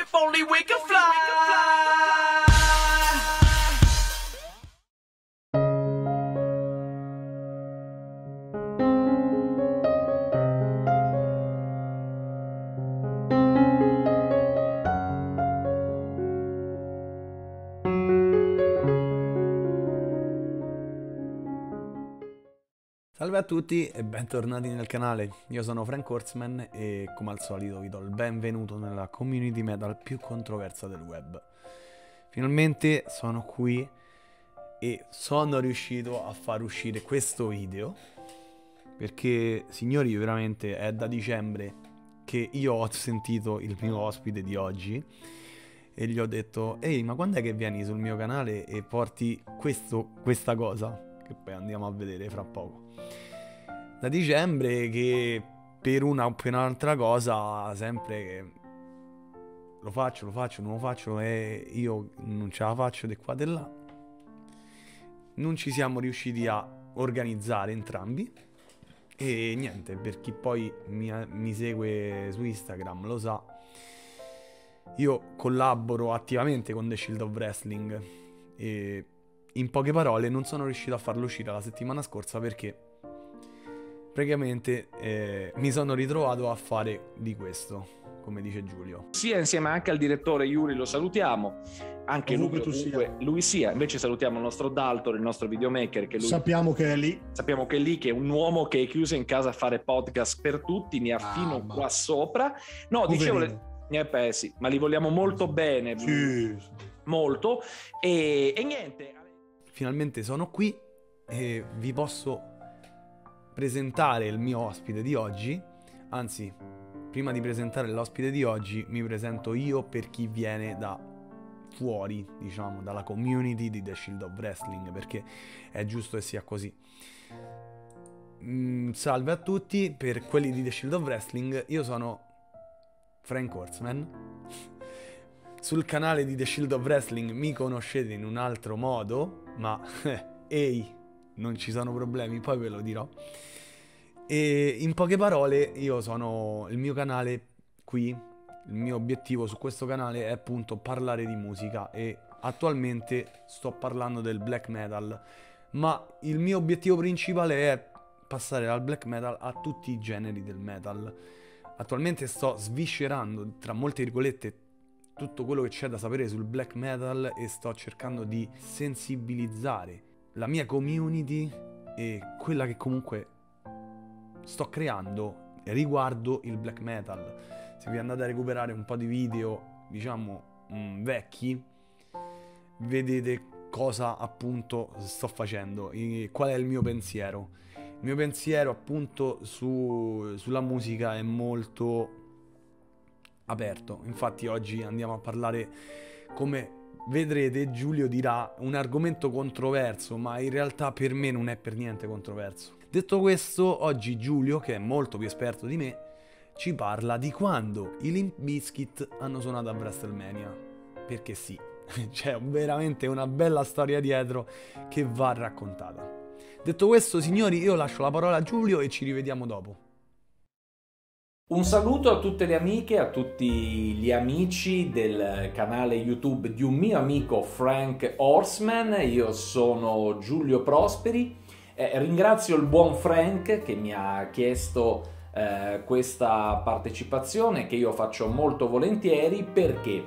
If only we could fly. Salve a tutti e bentornati nel canale, io sono Frank Horsemen e come al solito vi do il benvenuto nella community metal più controversa del web. Finalmente sono qui e sono riuscito a far uscire questo video perché, signori, veramente è da dicembre che io ho sentito il mio ospite di oggi e gli ho detto: ehi, ma quando è che vieni sul mio canale e porti questa cosa? Che poi andiamo a vedere fra poco. Da dicembre che per una o per un'altra cosa sempre che lo faccio, non lo faccio, e io non ce la faccio di qua e di là. Non ci siamo riusciti a organizzare entrambi e niente, per chi poi mi segue su Instagram lo sa, io collaboro attivamente con The Shield of Wrestling e in poche parole non sono riuscito a farlo uscire la settimana scorsa perché praticamente mi sono ritrovato a fare di questo, come dice Giulio. Sia insieme anche al direttore Yuri, lo salutiamo, anche lui sia. Invece salutiamo il nostro Dalton, il nostro videomaker, che lui, sappiamo che è lì. Sappiamo che è lì, che è un uomo che è chiuso in casa a fare podcast per tutti, mi affino qua sopra. No, dicevo, sì, ma li vogliamo molto bene. Sì. Molto. E niente. Finalmente sono qui e vi posso presentare il mio ospite di oggi. Anzi, prima di presentare l'ospite di oggi, mi presento io per chi viene da fuori, diciamo, dalla community di The Shield of Wrestling, perché è giusto che sia così. Salve a tutti, per quelli di The Shield of Wrestling, io sono Frank Horsemen. Sul canale di The Shield of Wrestling mi conoscete in un altro modo, ma ehi, non ci sono problemi, poi ve lo dirò. E in poche parole, io sono il mio canale qui, il mio obiettivo su questo canale è appunto parlare di musica e attualmente sto parlando del black metal, ma il mio obiettivo principale è passare dal black metal a tutti i generi del metal. Attualmente sto sviscerando, tra molte virgolette, tutto quello che c'è da sapere sul black metal e sto cercando di sensibilizzare la mia community e quella che comunque sto creando riguardo il black metal. Se vi andate a recuperare un po' di video, diciamo, vecchi, vedete cosa appunto sto facendo, qual è il mio pensiero. Il mio pensiero appunto sulla musica è molto aperto. Infatti oggi andiamo a parlare, come vedrete Giulio dirà, un argomento controverso, ma in realtà per me non è per niente controverso. Detto questo, oggi Giulio, che è molto più esperto di me, ci parla di quando i Limp Bizkit hanno suonato a WrestleMania, perché sì, c'è veramente una bella storia dietro che va raccontata. Detto questo, signori, io lascio la parola a Giulio e ci rivediamo dopo. Un saluto a tutte le amiche, a tutti gli amici del canale YouTube di un mio amico Frank Horsemen. Io sono Giulio Prosperi, ringrazio il buon Frank che mi ha chiesto questa partecipazione, che io faccio molto volentieri. Perché?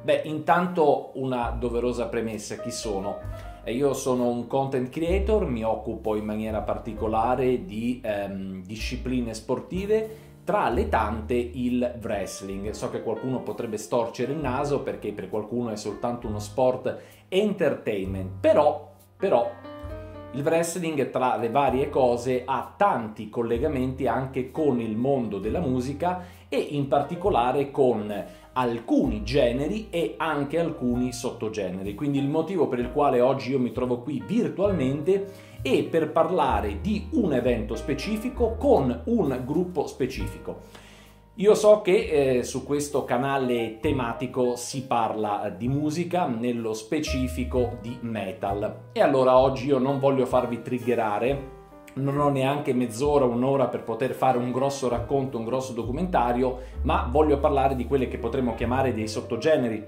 Beh, intanto una doverosa premessa: chi sono? Io sono un content creator, mi occupo in maniera particolare di discipline sportive, tra le tante il wrestling. So che qualcuno potrebbe storcere il naso perché per qualcuno è soltanto uno sport entertainment, però il wrestling, tra le varie cose, ha tanti collegamenti anche con il mondo della musica e in particolare con alcuni generi e anche alcuni sottogeneri. Quindi il motivo per il quale oggi io mi trovo qui virtualmente e per parlare di un evento specifico con un gruppo specifico. Io so che su questo canale tematico si parla di musica, nello specifico di metal. E allora oggi io non voglio farvi triggerare, non ho neanche mezz'ora, un'ora per poter fare un grosso racconto, un grosso documentario, ma voglio parlare di quelle che potremmo chiamare dei sottogeneri,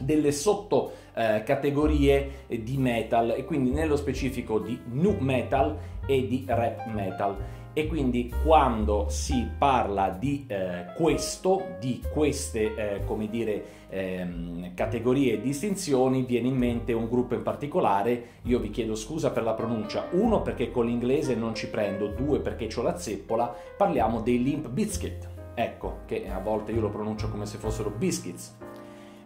delle sottocategorie di metal, e quindi nello specifico di nu metal e di rap metal. E quindi quando si parla di queste come dire, categorie e distinzioni, viene in mente un gruppo in particolare. Io vi chiedo scusa per la pronuncia, uno perché con l'inglese non ci prendo, due perché c'ho la zeppola. Parliamo dei Limp Bizkit, ecco, che a volte io lo pronuncio come se fossero biscuits.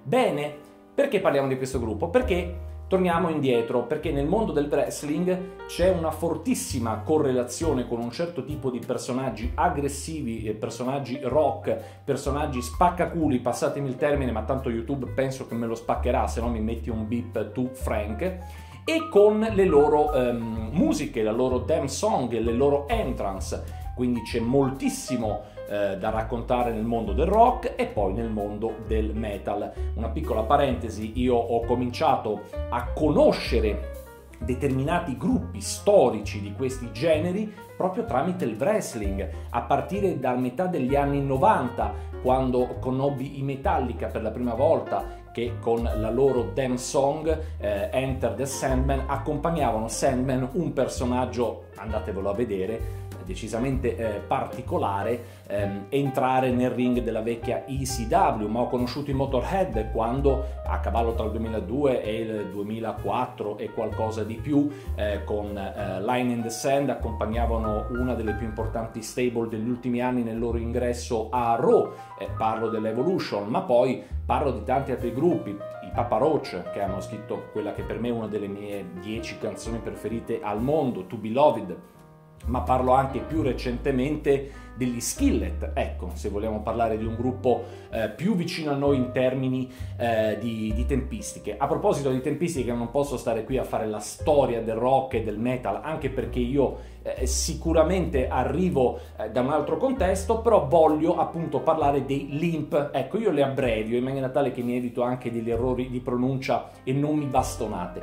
Bene, perché parliamo di questo gruppo? Perché torniamo indietro, perché nel mondo del wrestling c'è una fortissima correlazione con un certo tipo di personaggi aggressivi, personaggi rock, personaggi spaccaculi, passatemi il termine, ma tanto YouTube penso che me lo spaccherà, se no mi metti un beep tu Frank, e con le loro musiche, la loro theme song, le loro entrance. Quindi c'è moltissimo da raccontare nel mondo del rock e poi nel mondo del metal. Una piccola parentesi, io ho cominciato a conoscere determinati gruppi storici di questi generi proprio tramite il wrestling, a partire da metà degli anni 90, quando conobbi i Metallica per la prima volta, che con la loro theme song Enter the Sandman accompagnavano Sandman, un personaggio, andatevelo a vedere, decisamente particolare, entrare nel ring della vecchia ECW. Ma ho conosciuto i Motorhead quando, a cavallo tra il 2002 e il 2004 e qualcosa di più, con Line in the Sand accompagnavano una delle più importanti stable degli ultimi anni nel loro ingresso a Raw. Parlo dell'Evolution, ma poi parlo di tanti altri gruppi, i Papa Roach, che hanno scritto quella che per me è una delle mie 10 canzoni preferite al mondo, To Be Loved, ma parlo anche più recentemente degli Skillet, ecco, se vogliamo parlare di un gruppo più vicino a noi in termini di tempistiche. A proposito di tempistiche, non posso stare qui a fare la storia del rock e del metal, anche perché io sicuramente arrivo da un altro contesto, però voglio appunto parlare dei Limp. Ecco, io le abbrevio in maniera tale che mi evito anche degli errori di pronuncia e non mi bastonate.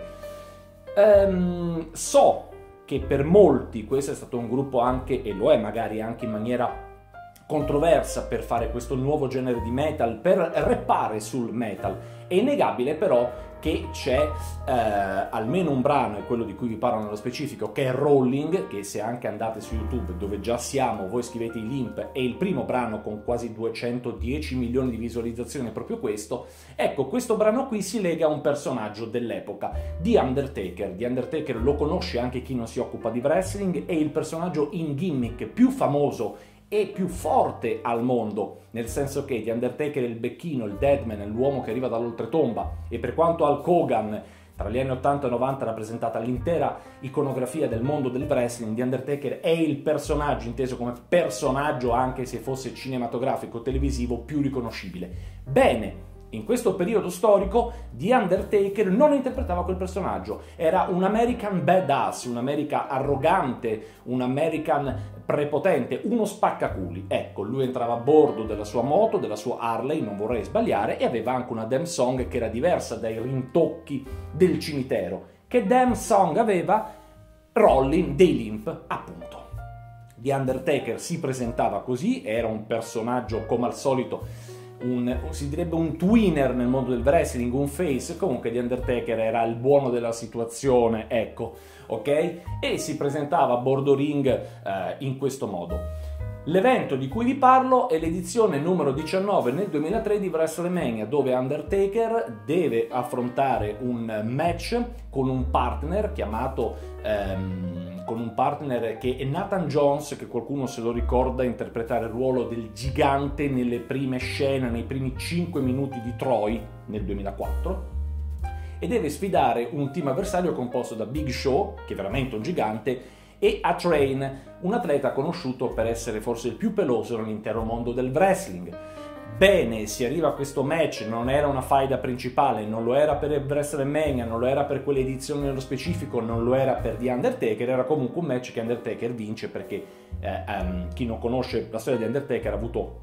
So che per molti questo è stato un gruppo anche, e lo è magari anche in maniera controversa, per fare questo nuovo genere di metal, per rappare sul metal. È innegabile però che c'è almeno un brano, e quello di cui vi parlo nello specifico, che è Rollin, che se anche andate su YouTube, dove già siamo, voi scrivete i Limp, e il primo brano con quasi 210 milioni di visualizzazioni è proprio questo. Ecco, questo brano qui si lega a un personaggio dell'epoca, The Undertaker. The Undertaker lo conosce anche chi non si occupa di wrestling, è il personaggio in gimmick più famoso e più forte al mondo, nel senso che The Undertaker è il becchino, il Deadman, è l'uomo che arriva dall'oltretomba, e per quanto Hulk Hogan tra gli anni 80 e 90 ha rappresentato l'intera iconografia del mondo del wrestling, The Undertaker è il personaggio, inteso come personaggio anche se fosse cinematografico, televisivo, più riconoscibile. Bene, in questo periodo storico The Undertaker non interpretava quel personaggio, era un American Badass, un'America arrogante, un American prepotente, uno spaccaculi. Ecco, lui entrava a bordo della sua moto, della sua Harley, non vorrei sbagliare, e aveva anche una damn song che era diversa dai rintocchi del cimitero. Che damn song aveva? Rollin dei Limp, appunto. The Undertaker si presentava così, era un personaggio come al solito, si direbbe un tweener nel mondo del wrestling, un face. Comunque The Undertaker era il buono della situazione, ecco, ok? E si presentava a bordo ring in questo modo. L'evento di cui vi parlo è l'edizione numero 19 nel 2003 di WrestleMania, dove Undertaker deve affrontare un match con un partner chiamato che è Nathan Jones, che qualcuno se lo ricorda interpretare il ruolo del gigante nelle prime scene, nei primi 5 minuti di Troy nel 2004, e deve sfidare un team avversario composto da Big Show, che è veramente un gigante, e A-Train, un atleta conosciuto per essere forse il più peloso nell'intero mondo del wrestling. Bene, si arriva a questo match, non era una faida principale, non lo era per il WrestleMania, non lo era per quell'edizione nello specifico, non lo era per The Undertaker, era comunque un match che Undertaker vince perché chi non conosce la storia di Undertaker ha avuto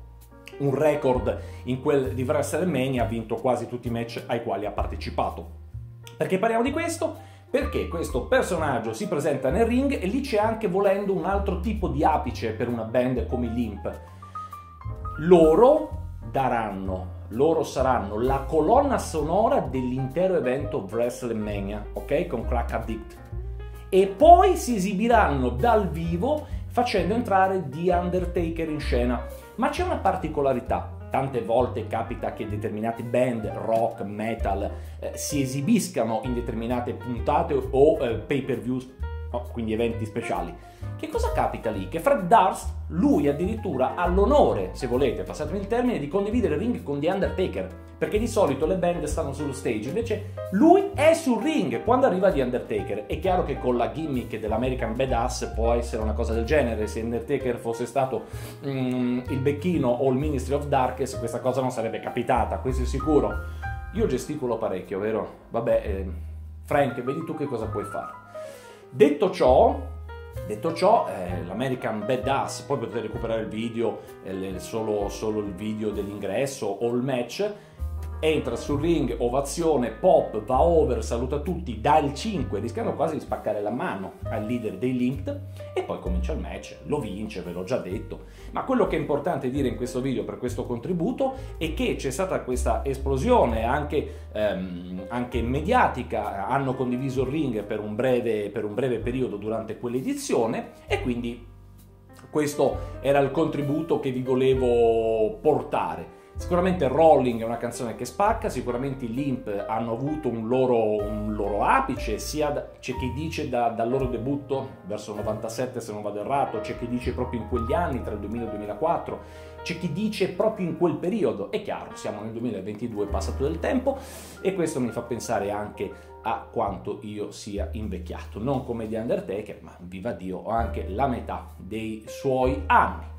un record in quel di WrestleMania, ha vinto quasi tutti i match ai quali ha partecipato. Perché parliamo di questo? perché questo personaggio si presenta nel ring e lì c'è anche, volendo, un altro tipo di apice per una band come i Limp. Loro saranno la colonna sonora dell'intero evento WrestleMania, ok? Con Crack Addict. E poi si esibiranno dal vivo facendo entrare The Undertaker in scena. Ma c'è una particolarità. Tante volte capita che determinate band, rock, metal, si esibiscano in determinate puntate o pay-per-views, quindi eventi speciali. Che cosa capita lì? Che Fred Durst, lui addirittura ha l'onore, se volete, passatemi il termine, di condividere il ring con The Undertaker, perché di solito le band stanno sullo stage, invece lui è sul ring quando arriva The Undertaker. È chiaro che con la gimmick dell'American Badass può essere una cosa del genere. Se Undertaker fosse stato il becchino o il Ministry of Darkness, questa cosa non sarebbe capitata, questo è sicuro. Io gesticolo parecchio, vero? Vabbè, Frank, vedi tu che cosa puoi fare. Detto ciò, l'American Badass, poi potete recuperare il video, solo il video dell'ingresso o il match, entra sul ring, ovazione, pop, va over, saluta tutti, dà il 5, rischiando quasi di spaccare la mano al leader dei Limp, e poi comincia il match, lo vince, ve l'ho già detto. Ma quello che è importante dire in questo video, per questo contributo, è che c'è stata questa esplosione anche mediatica. Hanno condiviso il ring per un breve periodo durante quell'edizione, e quindi questo era il contributo che vi volevo portare. Sicuramente Rollin è una canzone che spacca, sicuramente i Limp hanno avuto un loro apice, c'è chi dice dal loro debutto verso il 97 se non vado errato, c'è chi dice proprio in quegli anni, tra il 2000 e il 2004, c'è chi dice proprio in quel periodo. È chiaro, siamo nel 2022, è passato del tempo, e questo mi fa pensare anche a quanto io sia invecchiato, non come The Undertaker, ma viva Dio, ho anche la metà dei suoi anni.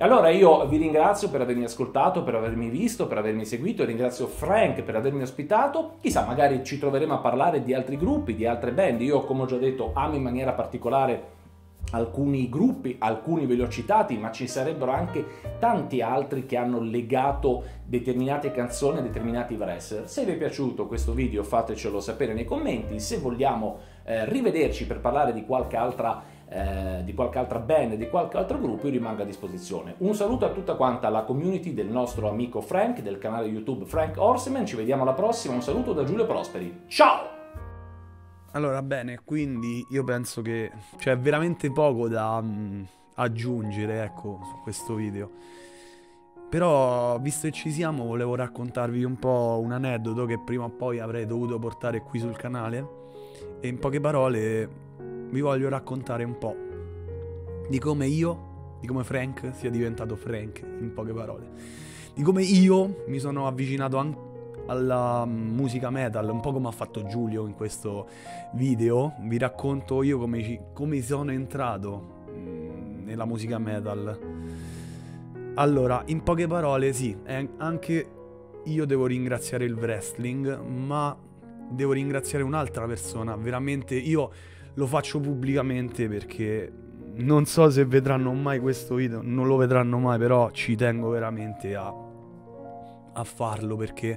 Allora io vi ringrazio per avermi ascoltato, per avermi visto, per avermi seguito, ringrazio Frank per avermi ospitato. Chissà, magari ci troveremo a parlare di altri gruppi, di altre band. Io, come ho già detto, amo in maniera particolare alcuni gruppi, alcuni ve li ho citati, ma ci sarebbero anche tanti altri che hanno legato determinate canzoni a determinati wrestler. Se vi è piaciuto questo video fatecelo sapere nei commenti, se vogliamo rivederci per parlare di qualche altra band, di qualche altro gruppo, io rimango a disposizione. Un saluto a tutta quanta la community del nostro amico Frank, del canale YouTube Frank Horsemen, ci vediamo alla prossima, un saluto da Giulio Prosperi, ciao! Allora bene, quindi io penso che c'è veramente poco da aggiungere, ecco, su questo video, però visto che ci siamo volevo raccontarvi un po' un aneddoto che prima o poi avrei dovuto portare qui sul canale, e in poche parole vi voglio raccontare un po' di come io, di come Frank sia diventato Frank, in poche parole. Di come io mi sono avvicinato anche alla musica metal, un po' come ha fatto Giulio in questo video. Vi racconto io come sono entrato nella musica metal. Allora, in poche parole, sì, anche io devo ringraziare il wrestling, ma devo ringraziare un'altra persona. Veramente io... lo faccio pubblicamente perché non so se vedranno mai questo video, non lo vedranno mai, però ci tengo veramente a farlo, perché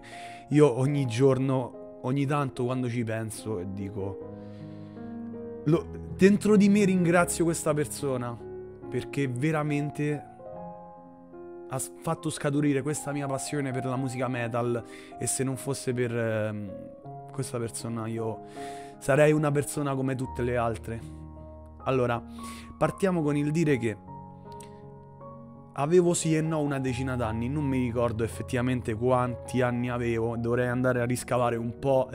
io ogni giorno, ogni tanto quando ci penso e dico, dentro di me ringrazio questa persona perché veramente ha fatto scaturire questa mia passione per la musica metal, e se non fosse per questa persona io... sarei una persona come tutte le altre. Allora, partiamo con il dire che avevo sì e no una decina d'anni, non mi ricordo effettivamente quanti anni avevo, dovrei andare a riscavare un po',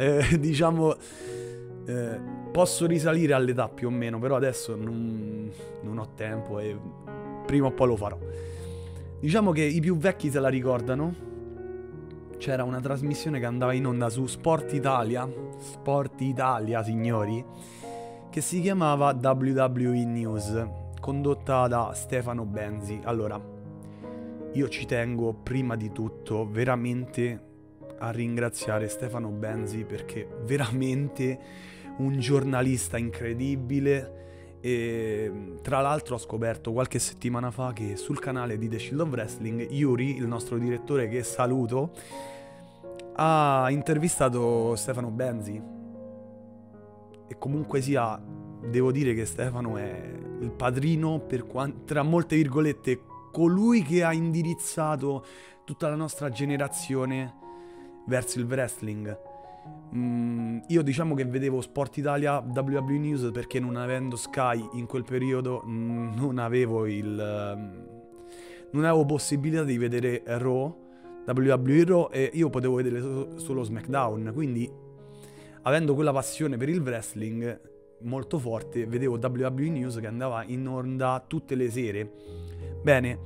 posso risalire all'età più o meno, però adesso non ho tempo e prima o poi lo farò. Diciamo che i più vecchi se la ricordano. C'era una trasmissione che andava in onda su Sport Italia, signori, che si chiamava WWE News, condotta da Stefano Benzi. Allora, io ci tengo prima di tutto veramente a ringraziare Stefano Benzi, perché veramente un giornalista incredibile. E tra l'altro ho scoperto qualche settimana fa che sul canale di The Shield of Wrestling Yuri, il nostro direttore, che saluto, ha intervistato Stefano Benzi, e comunque sia devo dire che Stefano è il padrino, per tra molte virgolette, colui che ha indirizzato tutta la nostra generazione verso il wrestling. Io diciamo che vedevo Sport Italia, WWE News, perché non avendo Sky in quel periodo non avevo possibilità di vedere Raw, WWE Raw, e io potevo vedere solo SmackDown, quindi avendo quella passione per il wrestling molto forte vedevo WWE News che andava in onda tutte le sere. Bene,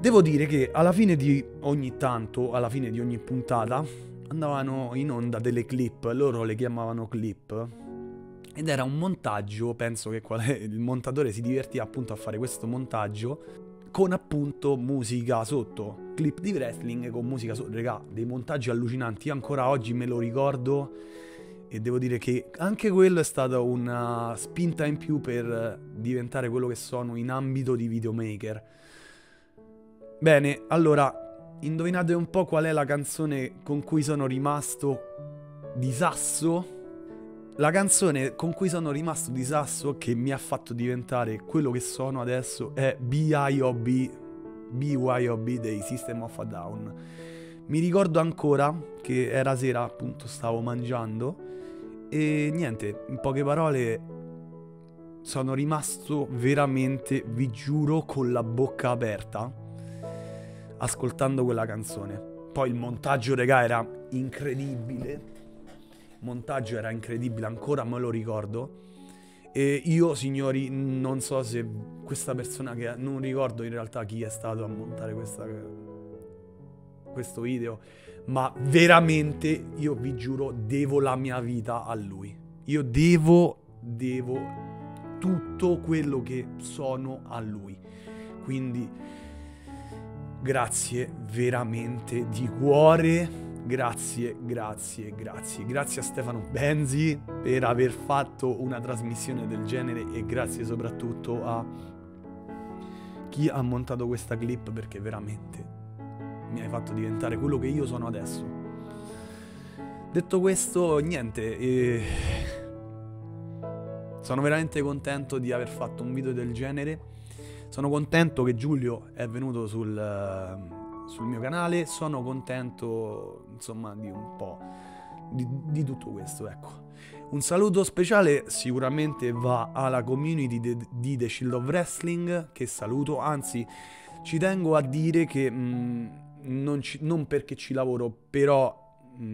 devo dire che alla fine di ogni tanto, alla fine di ogni puntata andavano in onda delle clip, loro le chiamavano clip, ed era un montaggio, penso che il montatore si divertia appunto a fare questo montaggio con appunto musica sotto, clip di wrestling con musica sotto. Regà, dei montaggi allucinanti, io ancora oggi me lo ricordo e devo dire che anche quello è stata una spinta in più per diventare quello che sono in ambito di videomaker. Bene, allora indovinate un po' qual è la canzone con cui sono rimasto di sasso? La canzone con cui sono rimasto di sasso, che mi ha fatto diventare quello che sono adesso, è BYOB dei System of a Down. Mi ricordo ancora che era sera, appunto stavo mangiando e niente, in poche parole sono rimasto veramente, vi giuro, con la bocca aperta ascoltando quella canzone. Poi il montaggio, regà, era incredibile. Il montaggio era incredibile, ancora me lo ricordo. E io, signori, non so se questa persona, che non ricordo in realtà chi è stato a montare questo video, ma veramente io vi giuro devo la mia vita a lui. Io devo tutto quello che sono a lui. Quindi grazie veramente di cuore, grazie a Stefano Benzi per aver fatto una trasmissione del genere, e grazie soprattutto a chi ha montato questa clip, perché veramente mi hai fatto diventare quello che io sono adesso. Detto questo, niente, sono veramente contento di aver fatto un video del genere. Sono contento che Giulio è venuto sul mio canale, sono contento insomma di un po' di tutto questo, ecco. Un saluto speciale sicuramente va alla community di The Shield of Wrestling, che saluto, anzi ci tengo a dire che non perché ci lavoro, però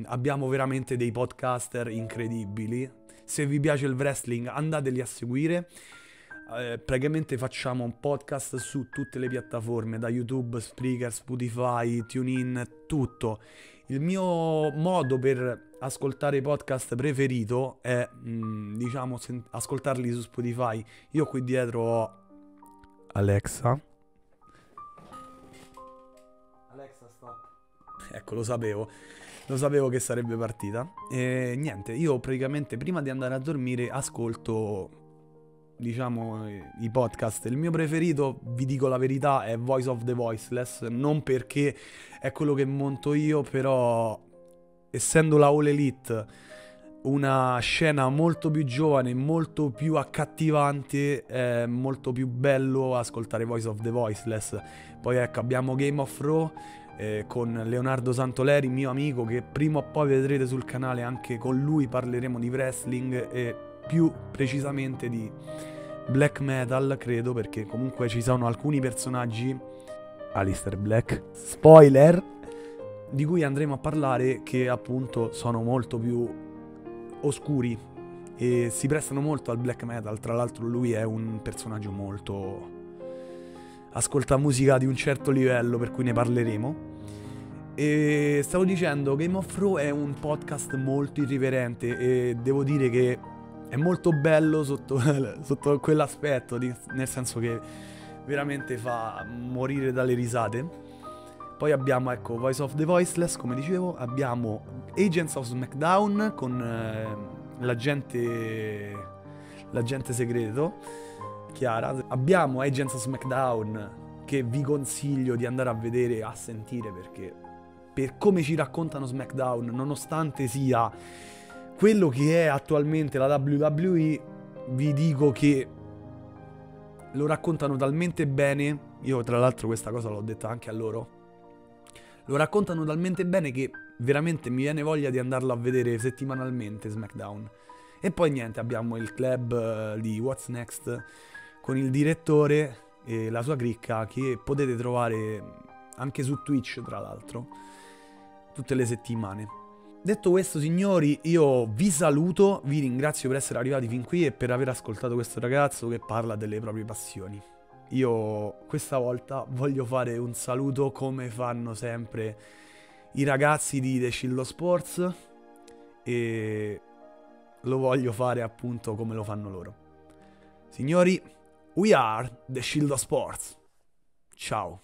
abbiamo veramente dei podcaster incredibili. Se vi piace il wrestling andateli a seguire. Praticamente facciamo un podcast su tutte le piattaforme, da YouTube, Spreaker, Spotify, TuneIn, tutto. Il mio modo per ascoltare i podcast preferito è, diciamo, ascoltarli su Spotify. Io qui dietro ho Alexa. Alexa, stop. Ecco, lo sapevo che sarebbe partita. E niente, io praticamente prima di andare a dormire ascolto, diciamo, i podcast. Il mio preferito, vi dico la verità, è Voice of the Voiceless, non perché è quello che monto io, però essendo la All Elite una scena molto più giovane, molto più accattivante, è molto più bello ascoltare Voice of the Voiceless. Poi ecco, abbiamo Game of Raw con Leonardo Santoleri, mio amico, che prima o poi vedrete sul canale, anche con lui parleremo di wrestling e più precisamente di black metal, credo, perché comunque ci sono alcuni personaggi, Alistair Black, spoiler, di cui andremo a parlare, che appunto sono molto più oscuri e si prestano molto al black metal. Tra l'altro lui è un personaggio molto, ascolta musica di un certo livello, per cui ne parleremo. E stavo dicendo, Game of Thrones è un podcast molto irriverente e devo dire che è molto bello sotto quell'aspetto, nel senso che veramente fa morire dalle risate. Poi abbiamo, ecco, Voice of the Voiceless, come dicevo, abbiamo Agents of Smackdown con l'agente segreto, Chiara. Abbiamo Agents of Smackdown, che vi consiglio di andare a vedere, a sentire, perché per come ci raccontano Smackdown, nonostante sia quello che è attualmente la WWE, vi dico che lo raccontano talmente bene, io tra l'altro questa cosa l'ho detta anche a loro, lo raccontano talmente bene che veramente mi viene voglia di andarlo a vedere settimanalmente SmackDown. E poi niente, abbiamo il club di What's Next con il direttore e la sua cricca, che potete trovare anche su Twitch tra l'altro tutte le settimane. Detto questo signori, io vi saluto, vi ringrazio per essere arrivati fin qui e per aver ascoltato questo ragazzo che parla delle proprie passioni. Io questa volta voglio fare un saluto come fanno sempre i ragazzi di The Shield of Sports, e lo voglio fare appunto come lo fanno loro. Signori, we are The Shield of Sports. Ciao.